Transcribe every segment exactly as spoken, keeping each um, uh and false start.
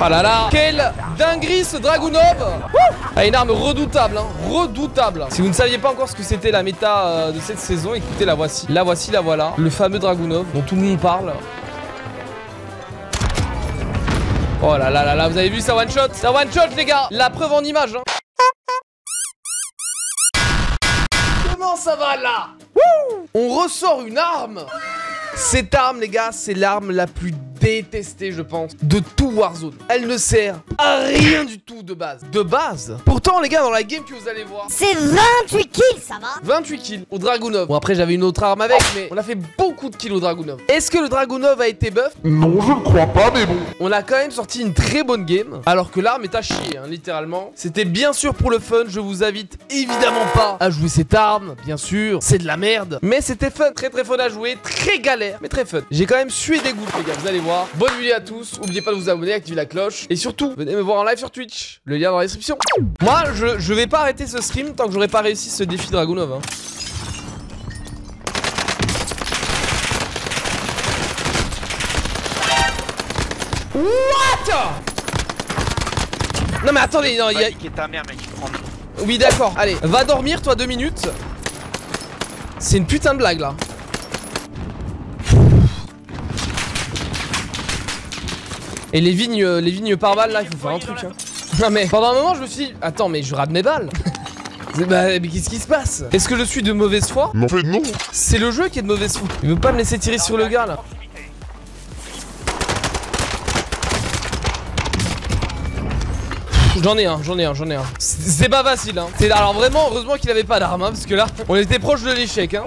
Ah là là, quelle dinguerie ce Dragunov! Ah, une arme redoutable, hein, redoutable. Si vous ne saviez pas encore ce que c'était la méta euh, de cette saison, écoutez, la voici. La voici, la voilà. Le fameux Dragunov dont tout le monde parle. Oh là là là là, vous avez vu ça one shot? Ça one shot les gars! La preuve en image hein. Comment ça va là? Wouh! On ressort une arme! Cette arme les gars, c'est l'arme la plus détestée je pense de tout Warzone. Elle ne sert à rien du tout de base. De base. Pourtant les gars, dans la game que vous allez voir, c'est vingt-huit kills, ça va, vingt-huit kills au Dragunov. Bon après j'avais une autre arme avec, mais on a fait beaucoup de kills au Dragunov. Est-ce que le Dragunov a été buff? Non, je ne crois pas, mais bon. On a quand même sorti une très bonne game, alors que l'arme est à chier hein, littéralement. C'était bien sûr pour le fun. Je vous invite évidemment pas à jouer cette arme. Bien sûr, c'est de la merde, mais c'était fun, très très fun à jouer. Très galère, mais très fun. J'ai quand même sué des gouttes les gars, vous allez voir. Bonne vidéo à tous, n'oubliez pas de vous abonner, activer la cloche. Et surtout, venez me voir en live sur Twitch, le lien dans la description. Moi, je, je vais pas arrêter ce stream tant que j'aurai pas réussi ce défi Dragunov hein. What? Non mais attendez, non y'a... Oui d'accord, allez, va dormir toi deux minutes. C'est une putain de blague là. Et les vignes, les vignes par balles là, il faut faire un truc hein. Non mais pendant un moment je me suis dit, attends mais je rate mes balles. Bah mais qu'est-ce qui se passe? Est-ce que je suis de mauvaise foi? Non, non. C'est le jeu qui est de mauvaise foi. Il veut pas me laisser tirer sur le gars là. J'en ai un, j'en ai un, j'en ai un. C'est pas facile hein. Alors vraiment heureusement qu'il avait pas d'arme hein, parce que là on était proche de l'échec hein.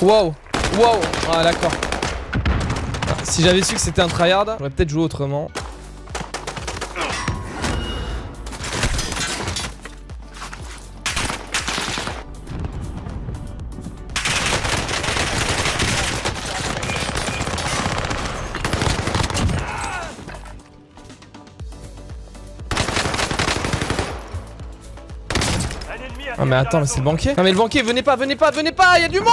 Wow, wow, ah d'accord. Si j'avais su que c'était un tryhard, j'aurais peut-être joué autrement. Ah mais attends, mais c'est le banquier. Non mais le banquier, venez pas, venez pas, venez pas, il y a du monde.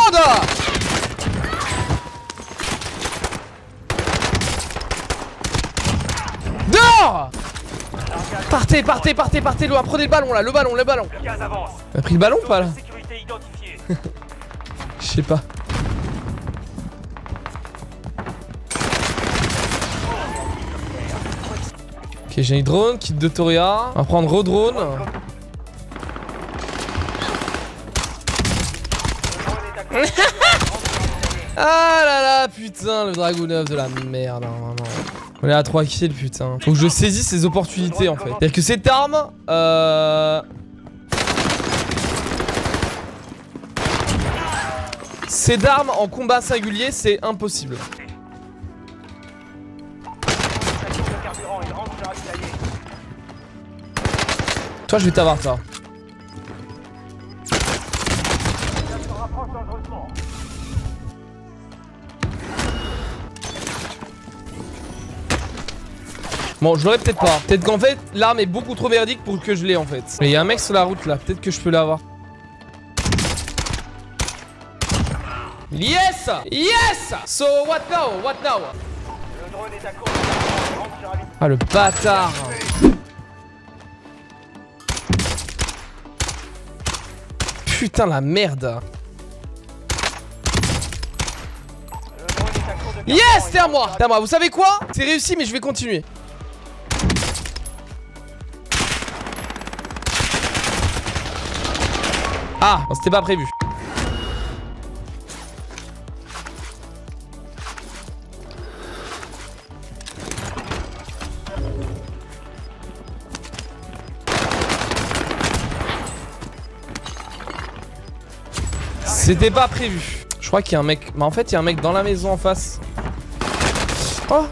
Partez, partez, partez, partez loin, prenez le ballon là, le ballon, le ballon. T'as pris le ballon ou pas là? Je sais pas. Ok, j'ai une drone, kit de Toria. On va prendre redrone. Ah là là, putain, le Dragunov de la merde, hein, vraiment. On est à trois kills putain. Faut que je saisisse ces opportunités en fait. C'est-à-dire que cette arme euh... Cette arme en combat singulier c'est impossible. Toi je vais t'avoir ça. Bon, je l'aurais peut-être pas. Peut-être qu'en fait, l'arme est beaucoup trop merdique pour que je l'ai en fait. Mais il y a un mec sur la route là, peut-être que je peux l'avoir. Yes! Yes! So what now? What now? Ah le bâtard! Putain la merde! Yes! T'es à moi! T'es à moi, vous savez quoi? C'est réussi mais je vais continuer. Ah, c'était pas prévu. C'était pas prévu. Je crois qu'il y a un mec... Mais en fait, il y a un mec dans la maison en face. Oh!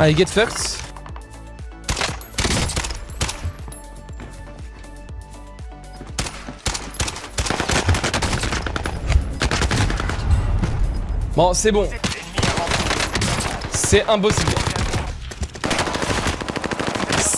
Allez, get fucked. Bon, c'est bon. C'est impossible.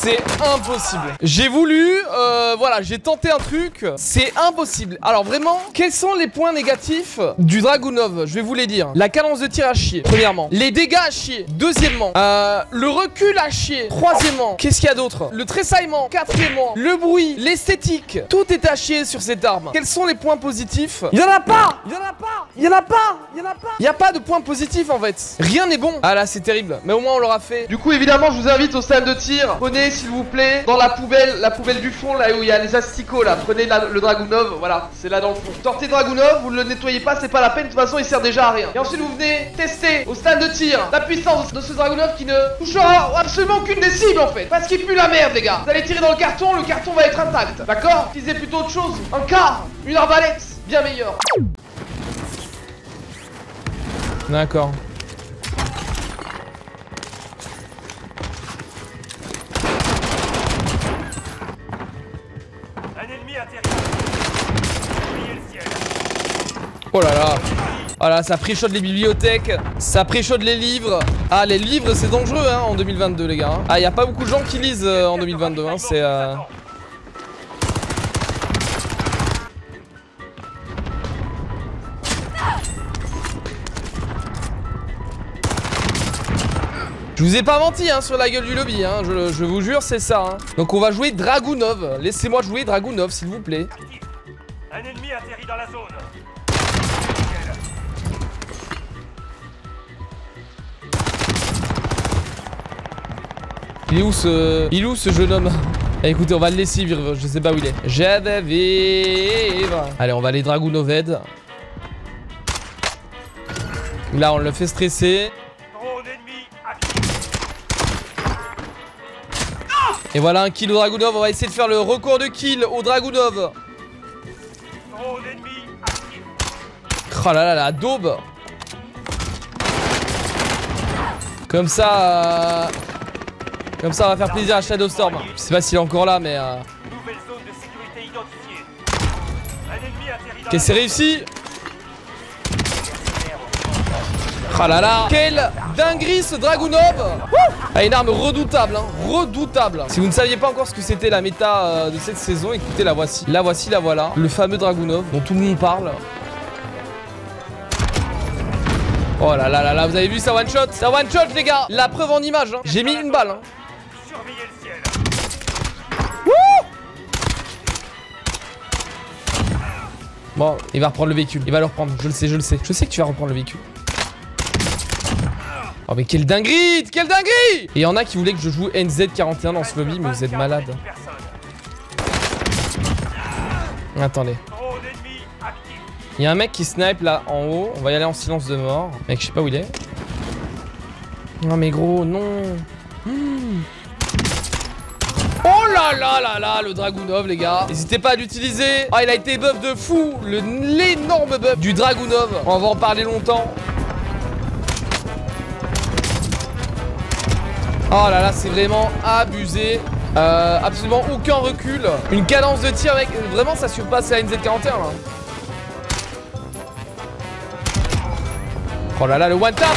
C'est impossible. J'ai voulu, euh, voilà, j'ai tenté un truc. C'est impossible. Alors vraiment, quels sont les points négatifs du Dragunov? Je vais vous les dire. La cadence de tir à chier, premièrement. Les dégâts à chier, deuxièmement. Euh, le recul à chier, troisièmement. Qu'est-ce qu'il y a d'autre? Le tressaillement, quatrièmement. Le bruit, l'esthétique. Tout est à chier sur cette arme. Quels sont les points positifs? Il y en a pas. Il y en a pas. Il y en a pas. Il y en a pas. Il y a pas de points positifs en fait. Rien n'est bon. Ah là, c'est terrible. Mais au moins on l'aura fait. Du coup, évidemment, je vous invite au stade de tir. Prenez, s'il vous plaît, dans la poubelle, la poubelle du fond, là où il y a les asticots, là. Prenez la, le Dragunov, voilà, c'est là dans le fond. Sortez Dragunov, vous le nettoyez pas, c'est pas la peine, de toute façon, il sert déjà à rien. Et ensuite, vous venez tester au stade de tir la puissance de ce Dragunov qui ne touchera absolument aucune des cibles, en fait. Parce qu'il pue la merde, les gars. Vous allez tirer dans le carton, le carton va être intact, d'accord? Utilisez plutôt autre chose. Un quart, une arbalète, bien meilleur. D'accord. Oh là là. Voilà, ça préchaude les bibliothèques, ça préchaude les livres. Ah, les livres, c'est dangereux hein, en deux mille vingt-deux, les gars. Hein. Ah, il n'y a pas beaucoup de gens qui lisent euh, en deux mille vingt-deux. Hein, c'est... Euh... Je vous ai pas menti hein, sur la gueule du lobby, hein. je, je vous jure, c'est ça. Hein. Donc on va jouer Dragunov. Laissez-moi jouer Dragunov, s'il vous plaît. Un ennemi atterrit dans la zone. Il est où ce... Il est où ce jeune homme? Eh, écoutez, on va le laisser vivre, je sais pas où il est. Je vais vivre. Allez, on va aller Dragunoved. Là, on le fait stresser. Et voilà un kill au Dragunov, on va essayer de faire le record de kill au Dragunov. Oh là là, la daube. Comme ça... Euh... Comme ça, on va faire plaisir à Shadowstorm. Je sais pas s'il est encore là, mais. Euh... Ok, c'est réussi. Ah là là. Quelle dinguerie ce Dragunov! Ah, une arme redoutable, hein. Redoutable. Si vous ne saviez pas encore ce que c'était la méta euh, de cette saison, écoutez, la voici. La voici, la voilà. Le fameux Dragunov dont tout le monde parle. Oh là là là là, vous avez vu ça one shot? Ça one shot, les gars. La preuve en image, hein. J'ai mis une balle, hein. Bon, il va reprendre le véhicule. Il va le reprendre. Je le sais, je le sais. Je sais que tu vas reprendre le véhicule. Oh, mais quelle dinguerie! Quelle dinguerie! Et il y en a qui voulaient que je joue N Z quarante et un dans ce lobby, mais vous êtes malade. Attendez. Il y a un mec qui snipe là en haut. On va y aller en silence de mort. Mec, je sais pas où il est. Non, mais gros, non. Mmh. Oh là là là là, le Dragunov, les gars. N'hésitez pas à l'utiliser. Ah, il a été buff de fou. L'énorme buff du Dragunov. On va en parler longtemps. Oh là là, c'est vraiment abusé. Euh, absolument aucun recul. Une cadence de tir, mec. Vraiment, ça surpasse la N Z quarante et un là. Oh là là, le one tap.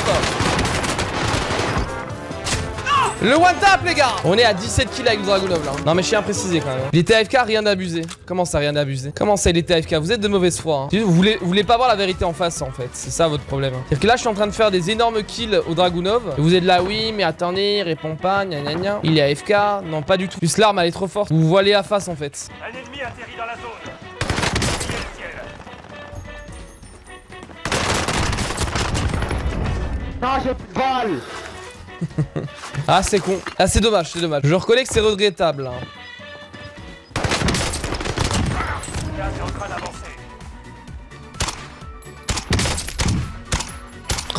Le one tap, les gars. On est à dix-sept kills avec le Dragunov là. Non mais je tiens à préciser quand même. Il était A F K, rien d'abusé. Comment ça, rien d'abusé? Comment ça, il était A F K? Vous êtes de mauvaise foi, hein. Vous voulez, vous voulez pas voir la vérité en face en fait. C'est ça votre problème. C'est-à-dire que là je suis en train de faire des énormes kills au Dragunov. Vous êtes là, oui mais attendez, il répond pas, gna gna gna. Il est A F K, non pas du tout. Juste l'arme elle est trop forte. Vous vous voilez à face en fait. Un ennemi atterrit dans la zone. Ah, j'ai plus de balles. Ah, c'est con. Ah, c'est dommage, c'est dommage. Je reconnais que c'est regrettable. Hein.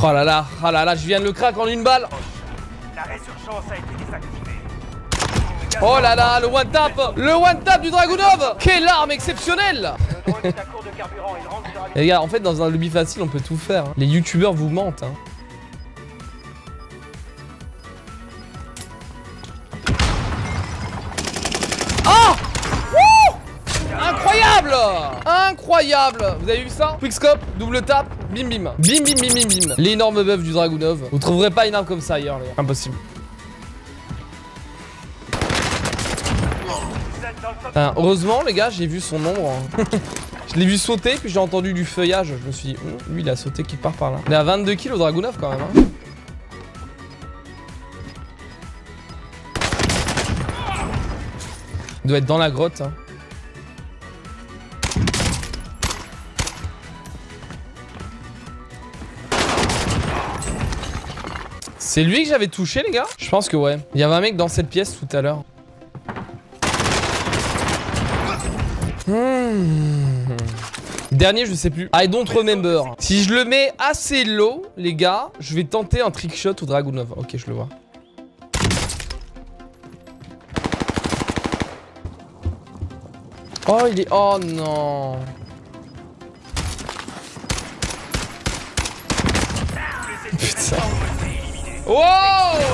Oh là là, oh là là, je viens de le crack en une balle. La résurgence a été désactivée. Oh là là, le one tap, le one tap du Dragunov. Quelle arme exceptionnelle. Le drone est à court de carburant, il rentre dans la... Les gars, en fait, dans un lobby facile, on peut tout faire. Hein. Les youtubeurs vous mentent. Hein. Incroyable! Vous avez vu ça? Quickscope, double tap, bim bim. Bim bim bim bim bim. L'énorme buff du Dragunov. Vous trouverez pas une arme comme ça ailleurs, les gars. Impossible. Enfin, heureusement les gars, j'ai vu son ombre. Je l'ai vu sauter, puis j'ai entendu du feuillage. Je me suis dit, oh, lui il a sauté qui part par là. On est à vingt-deux kills au Dragunov quand même. Hein. Il doit être dans la grotte. Hein. C'est lui que j'avais touché les gars? Je pense que ouais. Il y avait un mec dans cette pièce tout à l'heure. Hmm. Dernier, je sais plus. I don't remember. Si je le mets assez low, les gars, je vais tenter un trickshot au Dragunov. Ok, je le vois. Oh, il est... Oh non. Putain. Wow,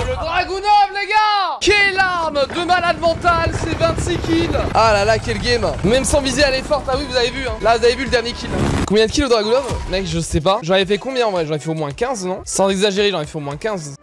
le Dragunov les gars! Quelle arme de malade mental, c'est vingt-six kills! Ah là là, quel game! Même sans viser, elle est forte, ah oui, vous avez vu, hein. Là, vous avez vu le dernier kill. Combien de kills le Dragunov? Mec, je sais pas. J'en avais fait combien en vrai? J'en avais fait au moins quinze, non? Sans exagérer, j'en avais fait au moins quinze.